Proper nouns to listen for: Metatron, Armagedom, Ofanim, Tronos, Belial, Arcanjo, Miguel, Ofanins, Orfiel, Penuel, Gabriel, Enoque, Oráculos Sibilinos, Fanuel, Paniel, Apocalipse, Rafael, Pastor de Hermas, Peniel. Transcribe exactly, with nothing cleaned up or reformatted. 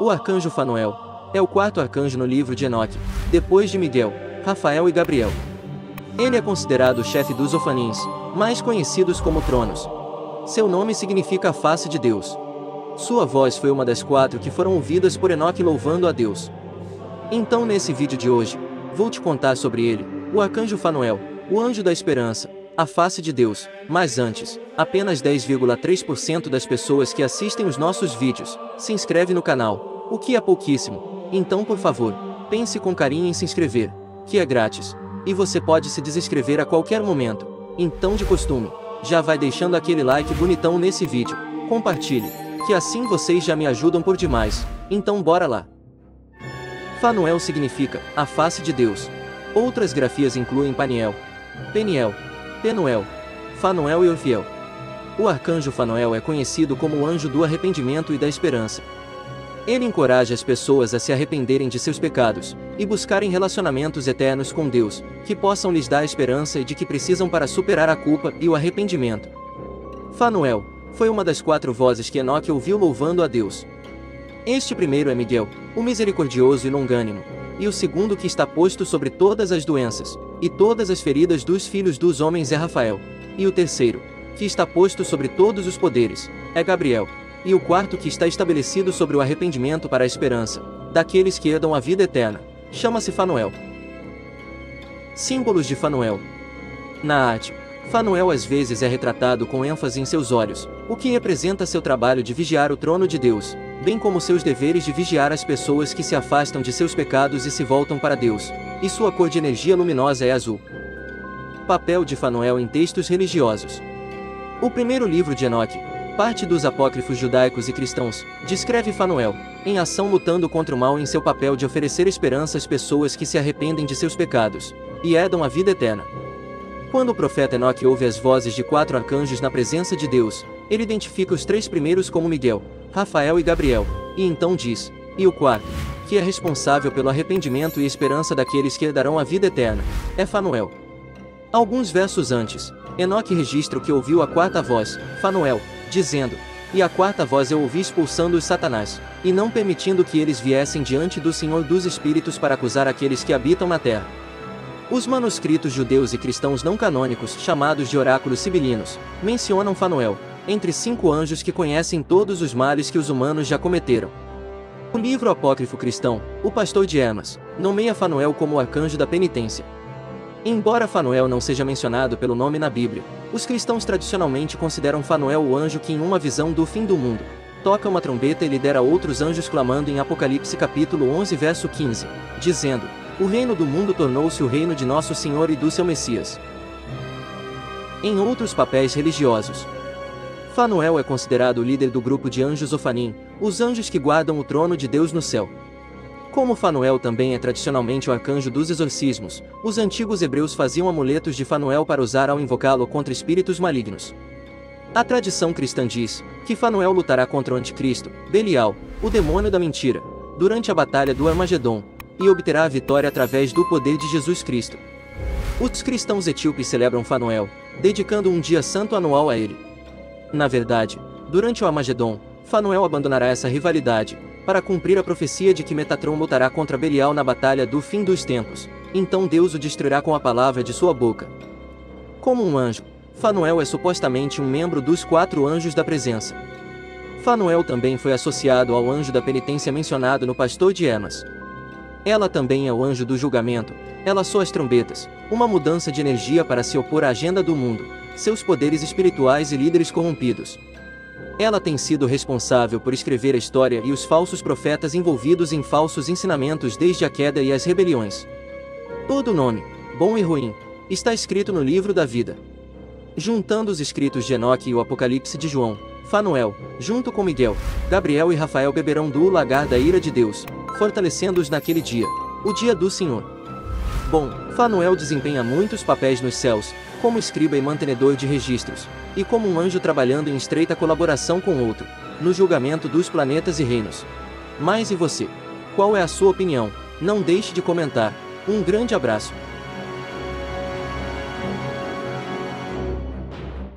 O arcanjo Fanuel é o quarto arcanjo no livro de Enoque, depois de Miguel, Rafael e Gabriel. Ele é considerado o chefe dos Ofanins, mais conhecidos como Tronos. Seu nome significa a face de Deus. Sua voz foi uma das quatro que foram ouvidas por Enoque louvando a Deus. Então nesse vídeo de hoje, vou te contar sobre ele, o arcanjo Fanuel, o anjo da esperança, a face de Deus, mas antes, apenas dez vírgula três por cento das pessoas que assistem os nossos vídeos se inscreve no canal, o que é pouquíssimo, então por favor, pense com carinho em se inscrever, que é grátis, e você pode se desinscrever a qualquer momento, então de costume, já vai deixando aquele like bonitão nesse vídeo, compartilhe, que assim vocês já me ajudam por demais, então bora lá! Fanuel significa a face de Deus. Outras grafias incluem Paniel, Peniel, Penuel, Fanuel e Orfiel. O arcanjo Fanuel é conhecido como o anjo do arrependimento e da esperança. Ele encoraja as pessoas a se arrependerem de seus pecados e buscarem relacionamentos eternos com Deus, que possam lhes dar a esperança e de que precisam para superar a culpa e o arrependimento. Fanuel foi uma das quatro vozes que Enoque ouviu louvando a Deus. Este primeiro é Miguel, o misericordioso e longânimo, e o segundo que está posto sobre todas as doenças e todas as feridas dos filhos dos homens é Rafael, e o terceiro, que está posto sobre todos os poderes, é Gabriel, e o quarto que está estabelecido sobre o arrependimento para a esperança daqueles que herdam a vida eterna, chama-se Fanuel. Símbolos de Fanuel. Na arte, Fanuel às vezes é retratado com ênfase em seus olhos, o que representa seu trabalho de vigiar o trono de Deus, bem como seus deveres de vigiar as pessoas que se afastam de seus pecados e se voltam para Deus, e sua cor de energia luminosa é azul. Papel de Fanuel em textos religiosos. O primeiro livro de Enoque, parte dos apócrifos judaicos e cristãos, descreve Fanuel em ação lutando contra o mal em seu papel de oferecer esperança às pessoas que se arrependem de seus pecados e herdam a vida eterna. Quando o profeta Enoque ouve as vozes de quatro arcanjos na presença de Deus, ele identifica os três primeiros como Miguel, Rafael e Gabriel, e então diz, e o quarto, que é responsável pelo arrependimento e esperança daqueles que herdarão a vida eterna, é Fanuel. Alguns versos antes, Enoque registra o que ouviu a quarta voz, Fanuel, dizendo, e a quarta voz eu ouvi expulsando os Satanás, e não permitindo que eles viessem diante do Senhor dos Espíritos para acusar aqueles que habitam na terra. Os manuscritos judeus e cristãos não canônicos, chamados de Oráculos Sibilinos, mencionam Fanuel, entre cinco anjos que conhecem todos os males que os humanos já cometeram. O livro apócrifo cristão, o Pastor de Hermas, nomeia Fanuel como o arcanjo da penitência. Embora Fanuel não seja mencionado pelo nome na Bíblia, os cristãos tradicionalmente consideram Fanuel o anjo que, em uma visão do fim do mundo, toca uma trombeta e lidera outros anjos clamando em Apocalipse capítulo onze verso quinze, dizendo, o reino do mundo tornou-se o reino de nosso Senhor e do seu Messias. Em outros papéis religiosos, Fanuel é considerado o líder do grupo de anjos Ofanim, os anjos que guardam o trono de Deus no céu. Como Fanuel também é tradicionalmente o arcanjo dos exorcismos, os antigos hebreus faziam amuletos de Fanuel para usar ao invocá-lo contra espíritos malignos. A tradição cristã diz que Fanuel lutará contra o anticristo, Belial, o demônio da mentira, durante a batalha do Armagedom, e obterá a vitória através do poder de Jesus Cristo. Os cristãos etíopes celebram Fanuel, dedicando um dia santo anual a ele. Na verdade, durante o Armagedom, Fanuel abandonará essa rivalidade, para cumprir a profecia de que Metatron lutará contra Belial na batalha do fim dos tempos, então Deus o destruirá com a palavra de sua boca. Como um anjo, Fanuel é supostamente um membro dos quatro anjos da presença. Fanuel também foi associado ao anjo da penitência mencionado no Pastor de Hermas. Ela também é o anjo do julgamento, ela soa as trombetas, uma mudança de energia para se opor à agenda do mundo, seus poderes espirituais e líderes corrompidos. Ela tem sido responsável por escrever a história e os falsos profetas envolvidos em falsos ensinamentos desde a queda e as rebeliões. Todo nome, bom e ruim, está escrito no livro da vida. Juntando os escritos de Enoque e o Apocalipse de João, Fanuel, junto com Miguel, Gabriel e Rafael beberão do lagar da ira de Deus, fortalecendo-os naquele dia, o dia do Senhor. Bom, Fanuel desempenha muitos papéis nos céus, como escriba e mantenedor de registros, e como um anjo trabalhando em estreita colaboração com outro, no julgamento dos planetas e reinos. Mas e você? Qual é a sua opinião? Não deixe de comentar. Um grande abraço!